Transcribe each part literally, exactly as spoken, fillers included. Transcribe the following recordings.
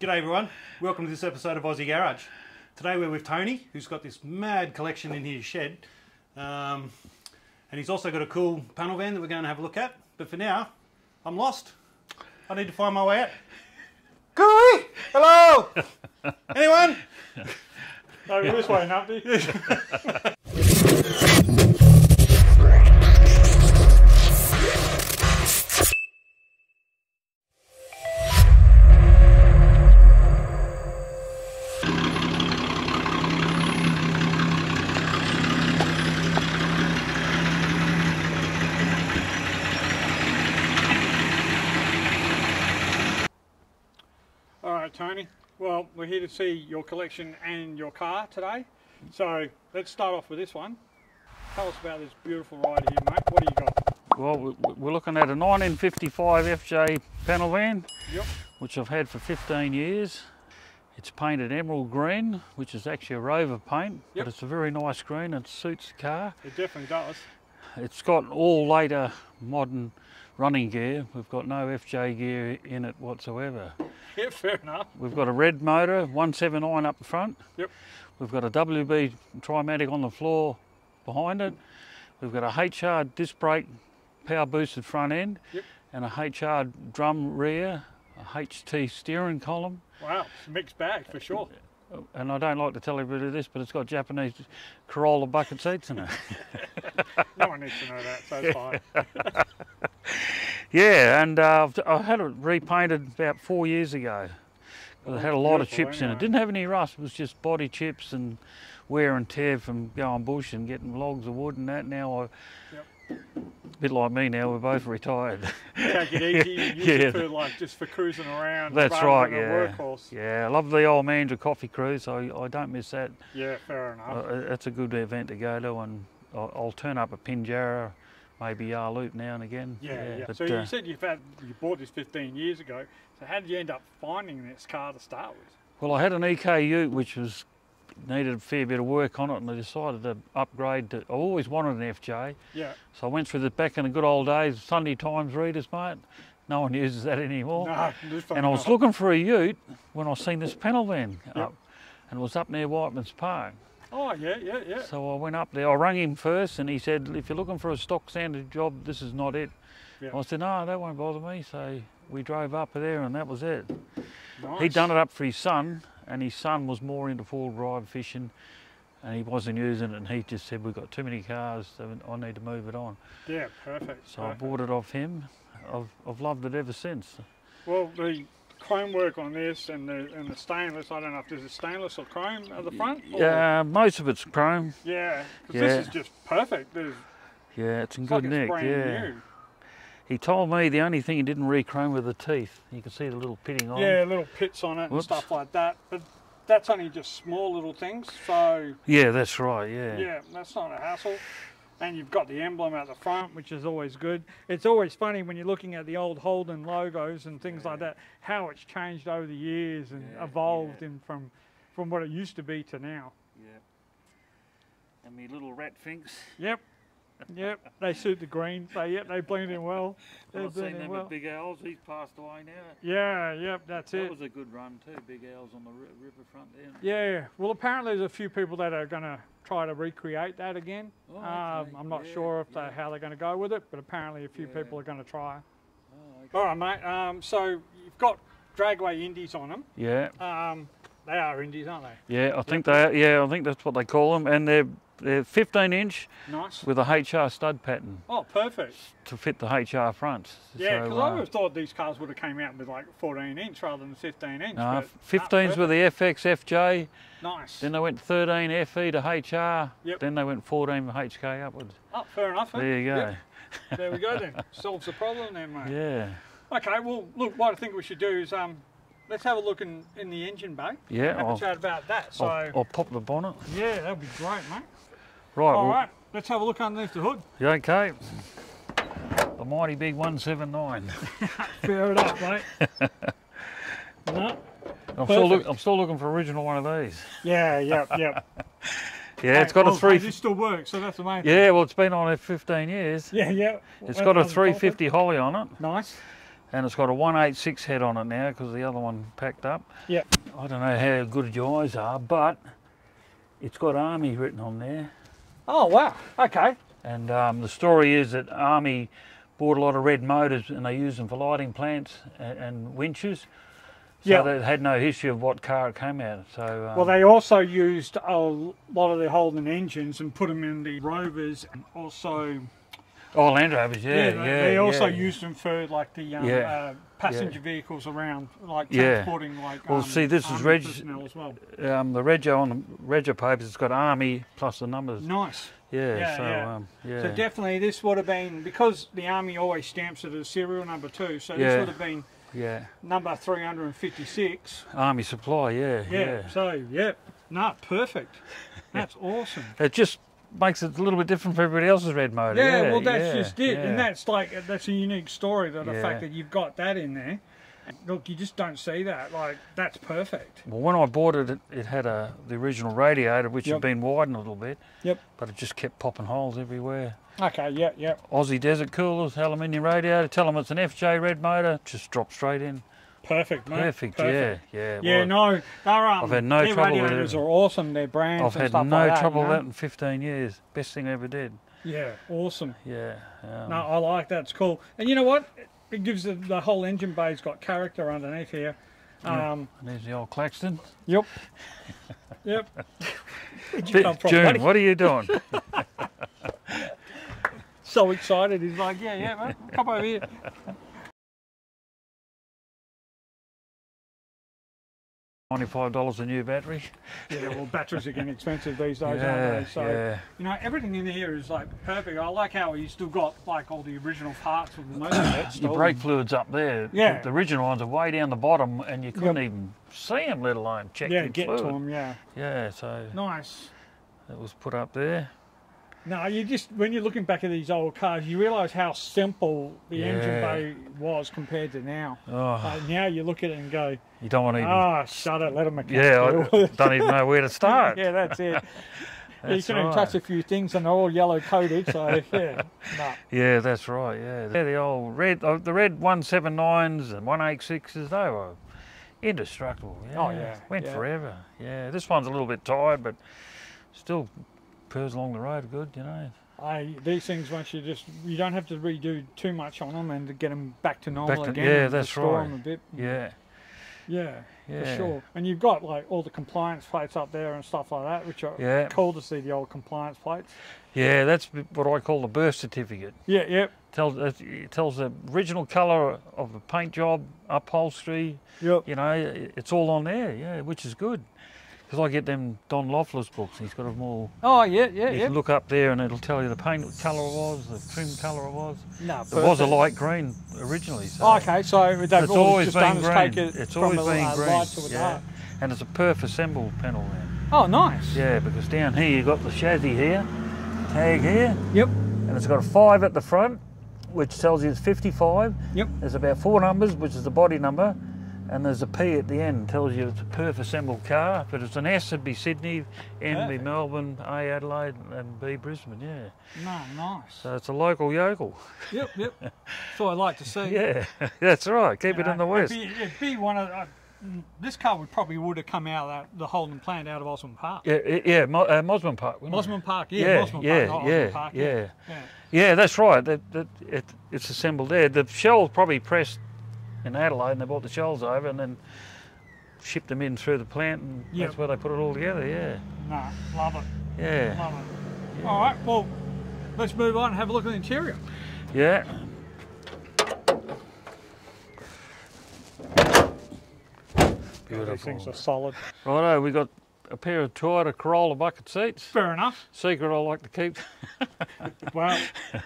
G'day everyone, welcome to this episode of Aussie Garage. Today we're with Tony, who's got this mad collection in his shed. Um, and he's also got a cool panel van that we're going to have a look at. But for now, I'm lost. I need to find my way out. Cooey! Hello! Anyone? No, we're just waiting up there. Tony, well, we're here to see your collection and your car today, so let's start off with this one. Tell us about this beautiful ride here, mate. What do you got? Well, we're looking at a nineteen fifty-five F J panel van, yep, which I've had for fifteen years. It's painted emerald green, which is actually a Rover paint, yep, but it's a very nice green and suits the car. It definitely does. It's got all later modern running gear. We've got no F J gear in it whatsoever. Yeah, fair enough. We've got a red motor, one seventy-nine up the front. Yep. We've got a W B Tri Matic on the floor behind it. We've got a H R disc brake, power boosted front end, yep, and a H R drum rear, a H T steering column. Wow, it's a mixed bag for sure. And I don't like to tell everybody this, but it's got Japanese Corolla bucket seats in it. No one needs to know that, so it's fine. Yeah, and uh, I had it repainted about four years ago. Well, it had a lot of chips anyway in it. Didn't have any rust, it was just body chips and wear and tear from going bush and getting logs of wood and that. Now, I, yep, a bit like me now, we're both retired. Take it easy, use yeah, it for like just for cruising around. That's right, yeah. Workhorse. Yeah, I love the old Mandra coffee cruise, I, I don't miss that. Yeah, fair enough. Uh, that's a good event to go to, and I'll, I'll turn up a Pinjarra, maybe our loop now and again. Yeah, yeah, yeah. But, so you uh, said you've had, you bought this fifteen years ago, so how did you end up finding this car to start with? Well, I had an E K ute which was, needed a fair bit of work on it, and I decided to upgrade to, I always wanted an F J. Yeah. So I went through the back in the good old days, Sunday Times readers, mate. No one uses that anymore. No, and I was not looking for a ute when I seen this panel van, yep, up, and it was up near Whiteman's Park. Oh, yeah, yeah, yeah. So I went up there, I rang him first and he said, if you're looking for a stock standard job, this is not it. Yeah. I said, no, that won't bother me. So we drove up there and that was it. Nice. He'd done it up for his son, and his son was more into four drive fishing and he wasn't using it, and he just said, we've got too many cars, so I need to move it on. Yeah, perfect. So perfect. I bought it off him. I've, I've loved it ever since. Well, the chrome work on this and the, and the stainless, I don't know if there's a stainless or chrome at the front? Yeah, uh, most of it's chrome. Yeah, because yeah, this is just perfect. There's, yeah, it's in it's good like nick, it's brand yeah, new. He told me the only thing he didn't re-chrome were the teeth. You can see the little pitting on. Yeah, little pits on it. Whoops. And stuff like that. But that's only just small little things, so... Yeah, that's right, yeah. Yeah, that's not a hassle. And you've got the emblem at the front, which is always good. It's always funny when you're looking at the old Holden logos and things yeah, like that, how it's changed over the years and yeah, evolved yeah, in from from what it used to be to now. Yeah. And me little rat finks. Yep. Yep. They suit the green. So yep, they blend in well. Well, I've seen them well, at Big Al's. He's passed away now. Yeah. Yep. That's that it. That was a good run too. Big Al's on the riverfront there. Yeah. Well, apparently there's a few people that are going to try to recreate that again. Oh, okay. um, I'm not yeah, sure if yeah, they, how they're going to go with it, but apparently a few yeah, people are going to try. Oh, okay. All right, mate. Um, so you've got dragway indies on them. Yeah. Um, they are indies, aren't they? Yeah, I yeah, think they are. Yeah, I think that's what they call them, and they're they're fifteen inch. Nice. With a H R stud pattern. Oh, perfect. To fit the H R fronts. Yeah, because so, uh, I always thought these cars would have came out with like fourteen inch rather than fifteen inch. No, fifteens were the F X, F J. Nice. Then they went thirteen F E to H R. Yep. Then they went fourteen from H K upwards. Oh, fair enough. There you go. Yep. There we go then. Solves the problem then, mate. Yeah. Okay, well, look, what I think we should do is um, let's have a look in, in the engine bay. Yeah. Have I'll, a chat about that. So I'll, I'll pop the bonnet. Yeah, that would be great, mate. Right, all well, right, let's have a look underneath the hood. Yeah, okay. The mighty big one seventy-nine. Fair enough, mate. No, I'm, still look, I'm still looking for an original one of these. Yeah, yep, yep. Yeah, hey, it's got well, a three... It still works, so that's the main thing. Yeah, well, it's been on it fifteen years. Yeah, yeah. It's well, got a three fifty Holley on it. Nice. and it's got a one eighty-six head on it now because the other one packed up. Yeah. I don't know how good your eyes are, but it's got Army written on there. Oh wow, okay. And um, the story is that Army bought a lot of red motors and they used them for lighting plants and, and winches. So yeah, they had no history of what car it came out of. So, um, well, they also used a lot of the Holden engines and put them in the Rovers and also... Oh, Land Rovers, yeah, yeah. They, yeah, they also yeah. used them for like the um, yeah. uh, passenger yeah. vehicles around, like transporting yeah. like... Well, um, see, this is Reg... as well. Um, the Rego on the Rego papers, it's got Army plus the numbers. Nice. Yeah, yeah, so, yeah. Um, yeah. So definitely this would have been, because the Army always stamps it as serial number two, so yeah. this would have been... Yeah. Number three hundred fifty-six. Army Supply, yeah. Yeah, yeah. so, yeah. No, perfect. That's awesome. It just makes it a little bit different from everybody else's red motor. Yeah, yeah well, that's yeah, just it. Yeah. And that's like, that's a unique story, that yeah. the fact that you've got that in there. Look, you just don't see that. Like, that's perfect. Well, when I bought it, it, it had a, the original radiator, which yep. had been widened a little bit. Yep. But it just kept popping holes everywhere. Okay, yeah, yeah. Aussie Desert Coolers, aluminium radiator. Tell them it's an F J red motor. Just drop straight in. Perfect, mate. Perfect, perfect. yeah, yeah. Yeah, well, no, they're, um, I've had no their trouble radiators with it. Are awesome, their brands I've and had stuff no like trouble with that, you know? That in fifteen years. Best thing I ever did. Yeah, awesome. Yeah. Um, no, I like that. It's cool. And you know what? It gives the, the whole engine bay's got character underneath here. Um, and there's the old Klaxon. Yep. Yep. June, buddy? What are you doing? So excited. He's like, yeah, yeah, man, come over here. ninety-five dollars a new battery. Yeah, well, batteries are getting expensive these days, yeah, aren't they? So, yeah. you know, everything in here is like perfect. I like how you still got like all the original parts of the motor. Your brake fluid's up there. Yeah. The original ones are way down the bottom and you couldn't yep. even see them, let alone check yeah, the get fluid. to them, yeah. Yeah, so. Nice. It was put up there. No, you just, when you're looking back at these old cars, you realise how simple the yeah. engine bay was compared to now. Oh. Like now you look at it and go, you don't want to even... Oh, shut it, let them mechanics Yeah, do. I don't even know where to start. Yeah, that's it. That's you can right. even touch a few things and they're all yellow coated, so yeah. Nah. Yeah, that's right, yeah. yeah. The old red, the red one seventy-nines and one eighty-sixes, they were indestructible. Yeah. Oh, yeah. Went yeah. forever. Yeah, this one's a little bit tired, but still... Purrs along the road, good, you know. I, these things, once you just, you don't have to redo too much on them and to get them back to normal back to, again. Yeah, that's restore right. them a bit. Yeah. yeah. Yeah, for sure. And you've got like all the compliance plates up there and stuff like that, which are yeah. cool to see the old compliance plates. Yeah, that's what I call the birth certificate. Yeah, yeah. Tells, it tells the original colour of the paint job, upholstery. Yep. You know, it's all on there, yeah, which is good. Because I get them Don Loffler's books, he's got them all. Oh, yeah, yeah, you yeah. can look up there and it'll tell you the paint colour it was, the trim colour it was. No, It was a light green originally. So. Oh, okay, so they've it's always, always been green. It it's always a, been uh, green. To yeah. Dark. And it's a perf assemble panel there. Oh, nice. Yeah, because down here you've got the chassis here, tag here. Yep. And it's got a five at the front, which tells you it's fifty-five. Yep. There's about four numbers, which is the body number. And there's a P at the end, tells you it's a perf assembled car. But it's an S, it'd be Sydney, N would be Melbourne, A Adelaide, and B Brisbane, yeah. No, nice. So it's a local yokel. Yep, yep. That's what I like to see. Yeah, that's right. Keep you it know, in the west. It'd be, it'd be one of uh, this car would probably would have come out of that, the Holden plant out of Osman Park. Yeah, yeah, Mo, uh, Mosman Park. Mosman Park, yeah, yeah, Mosman yeah, Park, yeah, yeah, Park, yeah, yeah, yeah. Yeah, that's right. That, that it, it's assembled there. The shell probably pressed in Adelaide, and they brought the shells over and then shipped them in through the plant, and yep. that's where they put it all together, yeah. No, love it. Yeah. Love it. Yeah. All right, well, let's move on and have a look at the interior. Yeah. Beautiful. These things are solid. Righto, we got a pair of Toyota Corolla bucket seats. Fair enough. Secret I like to keep. Well,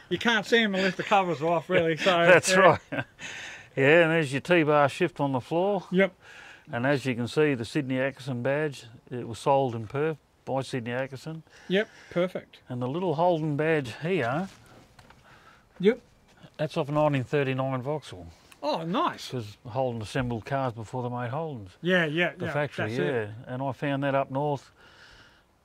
you can't see them unless the covers are off, really, so. That's yeah. right. Yeah, and there's your T-bar shift on the floor. Yep. And as you can see, the Sydney Atkinson badge, it was sold in Perth by Sydney Atkinson. Yep, perfect. And the little Holden badge here. Yep. That's off nineteen thirty-nine Vauxhall. Oh, nice. Because Holden assembled cars before they made Holdens. Yeah, yeah, the yeah. The factory, yeah. It. And I found that up north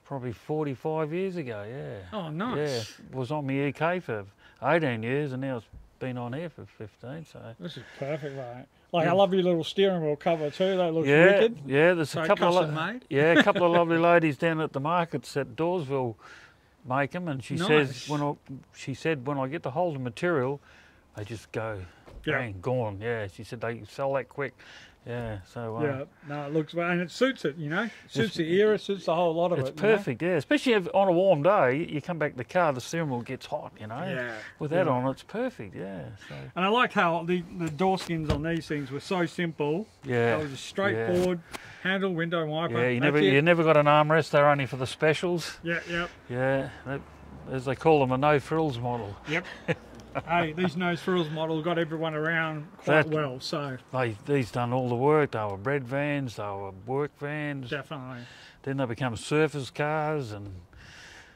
probably forty-five years ago, yeah. Oh, nice. Yeah, it was on my E K for eighteen years and now it's been on here for fifteen, so this is perfect, mate. Like yeah. I love your little steering wheel cover too. That looks yeah, wicked. Yeah, there's so a couple of made. yeah, a couple of lovely ladies down at the markets at Dawesville make them, and she nice. says when I, she said when I get the Holden material, they just go, bang, yep. gone. Yeah, she said they sell that quick. Yeah, so uh, yeah, no, it looks well, and it suits it, you know, it suits the era, suits the whole lot of it's it. It's perfect, know? yeah, especially if on a warm day. You come back to the car, the steering wheel gets hot, you know. Yeah, with that yeah. on, it's perfect, yeah. So. And I liked how the, the door skins on these things were so simple. Yeah, it was a straightforward yeah. handle, window wiper. Yeah, you never you never got an armrest. They're only for the specials. Yeah, yep. Yeah, they, as they call them, a no frills model. Yep. Hey, these nose frills model got everyone around quite that, well, so... They, these done all the work. They were bread vans, they were work vans. Definitely. Then they become surface cars and...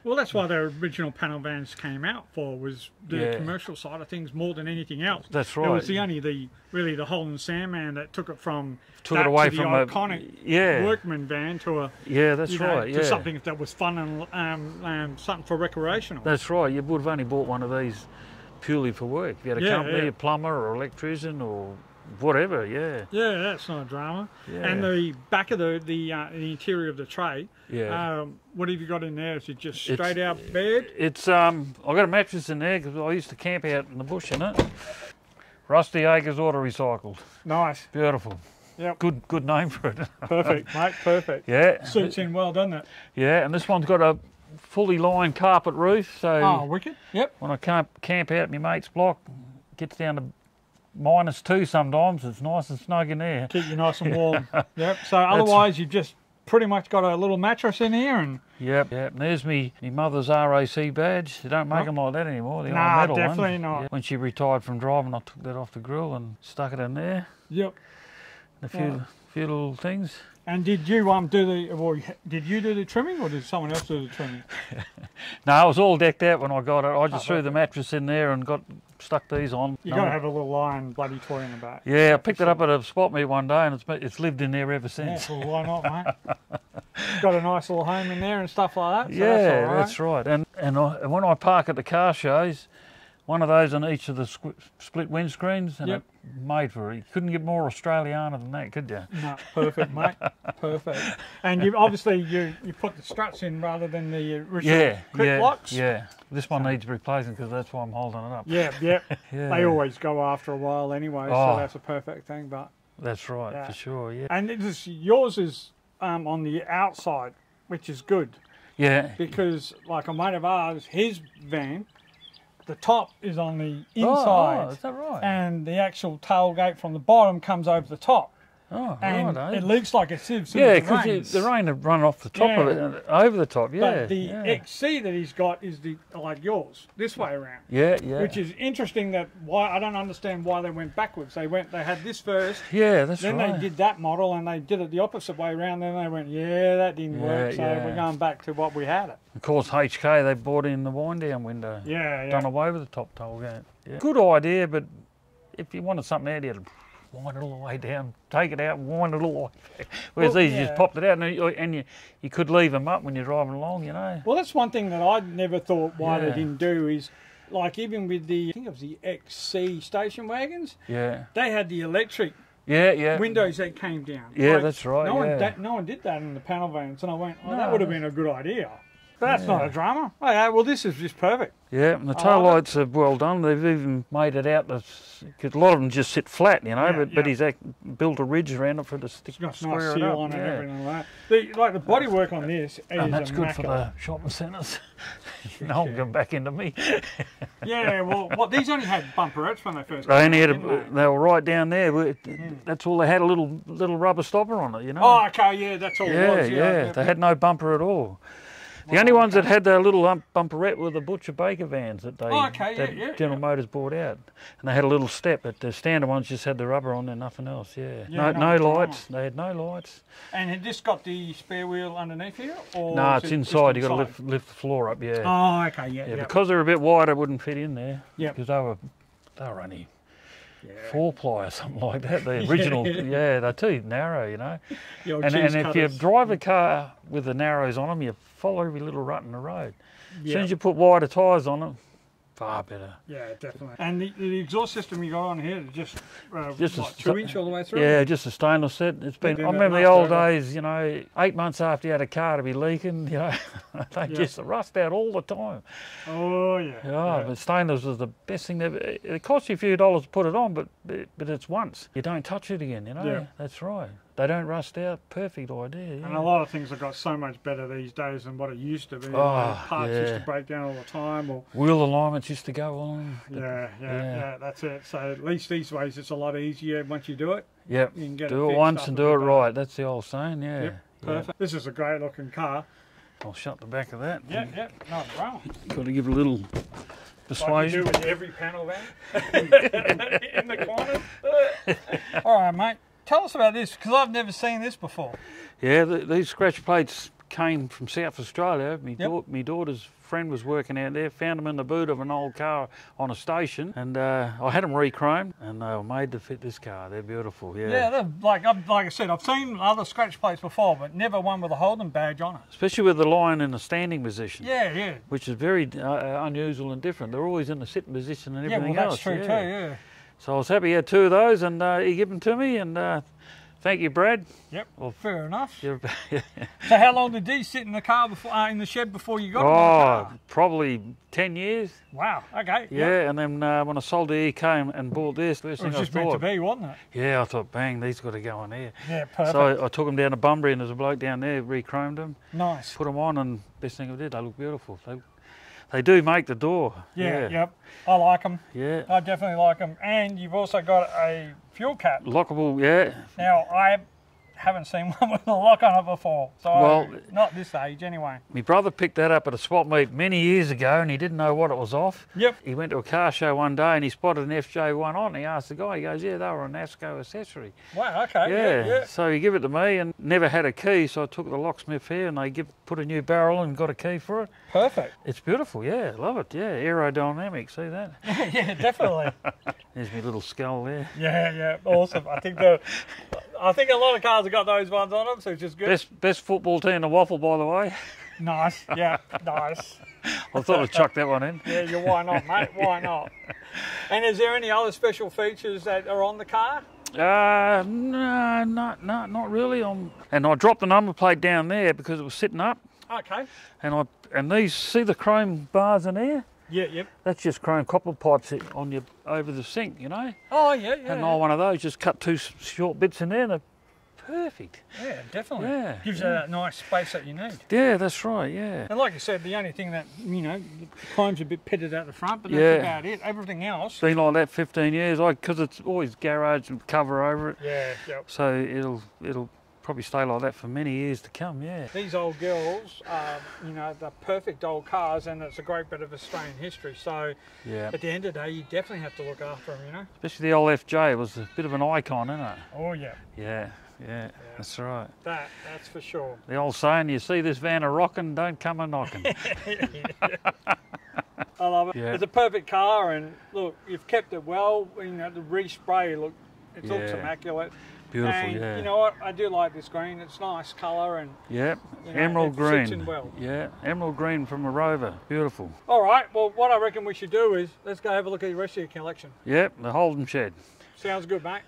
Well, that's why the original panel vans came out for, was the yeah. commercial side of things more than anything else. That's right. It was the only, the really the Holden Sandman that took it from took that it away to the from iconic a, yeah. workman van to a yeah, that's you know, right, yeah. to something that was fun and um, um, something for recreational. That's right. You would have only bought one of these purely for work. If you had a yeah, company, yeah. a plumber or electrician or whatever, yeah. Yeah, that's not a drama. Yeah. And the back of the the, uh, the interior of the tray, yeah. um, what have you got in there? Is it just straight it's, out bed? It's, um, I've got a mattress in there because I used to camp out in the bush in it. Rusty Acres Auto Recycled. Nice. Beautiful. Yep. Good, good name for it. Perfect, mate, perfect. Yeah. Suits in well, doesn't it? Yeah, and this one's got a fully lined carpet roof, so oh, wicked. Yep. When I camp, camp out my mate's block, it gets down to minus two sometimes. It's nice and snug in there. Keep you nice and warm. Yep. So otherwise, you've just pretty much got a little mattress in here, and yep, yep. And there's me, me mother's R A C badge. They don't make oh. them like that anymore. They're nah, metal definitely ones. not. Yeah. When she retired from driving, I took that off the grill and stuck it in there. Yep. And a few, yeah. few little things. And did you um do the well, did you do the trimming or did someone else do the trimming? No, it was all decked out when I got it. I just oh, threw okay. the mattress in there and got stuck these on. You no, got to have a little iron bloody toy in the back. Yeah, I picked it up at a spot meet one day and it's it's lived in there ever since. Yeah, well, why not, mate? Got a nice little home in there and stuff like that. So yeah, that's, all right. that's right. And and I, when I park at the car shows, one of those on each of the split windscreens, and yep. it made for it. You couldn't get more Australiana than that, could you? No, perfect, mate. Perfect. And you obviously you you put the struts in rather than the original yeah, clip yeah, locks. Yeah, this one so. needs replacing because that's why I'm holding it up. Yeah, yeah. yeah. They always go after a while anyway, oh, so that's a perfect thing. But that's right yeah. for sure. Yeah. And it is, yours is um, on the outside, which is good. Yeah. Because like a mate of ours, his van. The top is on the inside, oh, oh, is that right? And the actual tailgate from the bottom comes over the top. Oh, and right, eh? It leaks like a sieve. Yeah, because the rain had run off the top yeah. of it, over the top. Yeah. But the yeah. X C that he's got is the like yours, this way around. Yeah, yeah. Which is interesting. That why I don't understand why they went backwards. They went, they had this first. Yeah, that's then right. Then they did that model and they did it the opposite way around. Then they went, yeah, that didn't yeah, work. So yeah. we're going back to what we had it. Of course, H K they bought in the wind down window. Yeah, yeah. Done away with the top tailgate. Yeah. Good idea, but if you wanted something out of it. Wind it all the way down, take it out, wind it all the way back. Whereas well, these, yeah. you just popped it out and, you, and you, you could leave them up when you're driving along, you know. Well, that's one thing that I never thought why yeah. they didn't do is, like even with the, I think it was the X C station wagons, yeah, they had the electric yeah, yeah. windows that came down. Yeah, like, that's right. No, yeah. one da no one did that in the panel vans and I went, oh, no, that would have been a good idea. But that's yeah. not a drama. Oh, yeah, well, this is just perfect. Yeah, and the tail lights are well done. They've even made it out because a lot of them just sit flat, you know. Yeah, but yeah. but he's act, built a ridge around it for the stick. It's got a nice seal on it, yeah. everything like that. The, like the bodywork on this is and that's immaculate. Good for the shopping centres. No one can back into me. Yeah, well, what these only had bumperettes when they first. They only had a, they? they were right down there. Yeah. That's all they had, a little little rubber stopper on it, you know. Oh, okay, yeah, that's all. Yeah, it was, yeah, yeah. They had no bumper at all. The only ones that had their little um, bumperette were the Butcher Baker vans that they oh, okay, that yeah, yeah, General yeah. Motors bought out, and they had a little step. But the standard ones just had the rubber on there, nothing else. Yeah, yeah no, no lights. They had no lights. And had this got the spare wheel underneath here, or no? It's it, inside. You've got to lift, lift the floor up. Yeah. Oh, okay, yeah. Yeah, yeah. Because they're a bit wider, it wouldn't fit in there. Yeah. Because they were they were only yeah. four ply or something like that. The original. yeah. yeah, they're too narrow, you know. And, and if you drive a car with the narrows on them, you follow every little rut in the road. As yep. soon as you put wider tyres on it, far better. Yeah, definitely. And the, the exhaust system you got on here is just, uh, just what, a, two inch all the way through? Yeah, just a stainless set. It's been, been I remember the old over. days, you know, eight months after you had a car to be leaking, you know, they yeah. just rust out all the time. Oh, yeah. Yeah, yeah. But stainless was the best thing. It costs you a few dollars to put it on, but, but it's once. You don't touch it again, you know? Yeah. That's right. They don't rust out. Perfect idea. Yeah. And a lot of things have got so much better these days than what it used to be. Oh, parts yeah. used to break down all the time. Or wheel alignments used to go on. Yeah, yeah, yeah, yeah, that's it. So at least these ways it's a lot easier once you do it. Yep, you can get do it, it once and do it right. Better. That's the old saying, yeah. Yep, perfect. Yep. This is a great looking car. I'll shut the back of that. Yeah, yeah, no problem. Got to give a little... Like you do with every panel there. In the corners. All right, mate. Tell us about this, because I've never seen this before. Yeah, the, these scratch plates came from South Australia. Me, yep. da me daughter's friend was working out there, found them in the boot of an old car on a station, and uh, I had them re-chromed, and they were made to fit this car. They're beautiful, yeah. Yeah, they're, like, I've, like I said, I've seen other scratch plates before, but never one with a Holden badge on it. Especially with the lion in a standing position. Yeah, yeah. Which is very uh, unusual and different. They're always in a sitting position and everything else. Yeah, well, that's else. true yeah. too, yeah. So I was happy you had two of those, and uh, you give them to me, and uh, thank you, Brad. Yep. Well, fair enough. Yeah. So how long did these sit in the car before, uh, in the shed before you got them? Oh, the car? probably ten years. Wow. Okay. Yeah, yep. And then uh, when I sold the E K and, and bought this, first it was thing just I meant thought, to be, wasn't it? Yeah, I thought, bang, these got to go in there. Yeah, perfect. So I, I took them down to Bunbury, and there's a bloke down there re-chromed them. Nice. Put them on, and best thing I did, they look beautiful. They, They do make the door. Yeah, yeah, yep. I like them. Yeah. I definitely like them. And you've also got a fuel cap. Lockable, yeah. Now, I haven't seen one with a lock on it before. So, well, not this age anyway. My brother picked that up at a swap meet many years ago, and he didn't know what it was off. Yep. He went to a car show one day, and he spotted an F J one on. He asked the guy, he goes, yeah, they were a NASCO accessory. Wow, okay. Yeah. yeah, yeah. So he gave it to me, and never had a key, so I took the locksmith here, and they give, put a new barrel and got a key for it. Perfect. It's beautiful, yeah, love it, yeah. Aerodynamic, see that? Yeah, definitely. There's my little skull there. Yeah, yeah, awesome. I think the, I think a lot of cars have got those ones on them, so it's just good. Best, best football team to waffle, by the way. Nice, yeah, nice. I thought I'd chuck that one in. Yeah, yeah, why not, mate? Why not? And is there any other special features that are on the car? Uh, no, not, not, not really. I'm, and I dropped the number plate down there because it was sitting up. Okay. And I and these, see the chrome bars in there? Yeah, yep. That's just chrome copper pipes on your over the sink, you know. Oh yeah, yeah. And yeah. one of those, just cut two short bits in there, and they're perfect. Yeah, definitely. Yeah, gives yeah. you that nice space that you need. Yeah, that's right. Yeah. And like you said, the only thing that you know, the chrome's a bit pitted out the front, but that's yeah. about it. Everything else. Been like that fifteen years, like because it's always garage and cover over it. Yeah, yep. So it'll it'll. probably stay like that for many years to come, yeah. These old girls, um, you know, they're perfect old cars, and it's a great bit of Australian history. So yeah. at the end of the day, you definitely have to look after them, you know. Especially the old F J was a bit of an icon, isn't it? Oh, yeah. Yeah, yeah, yeah. That's right. That, that's for sure. The old saying, you see this van a-rockin', don't come a-knockin'. I love it. Yeah. It's a perfect car, and look, you've kept it well, you know, the respray, look, it yeah. looks immaculate. Beautiful, and yeah. you know what? I do like this green. It's nice colour and yeah, you know, emerald green. Sits in well. Yeah, emerald green from a Rover. Beautiful. All right. Well, what I reckon we should do is let's go have a look at the rest of your collection. Yep, the Holden shed. Sounds good, mate.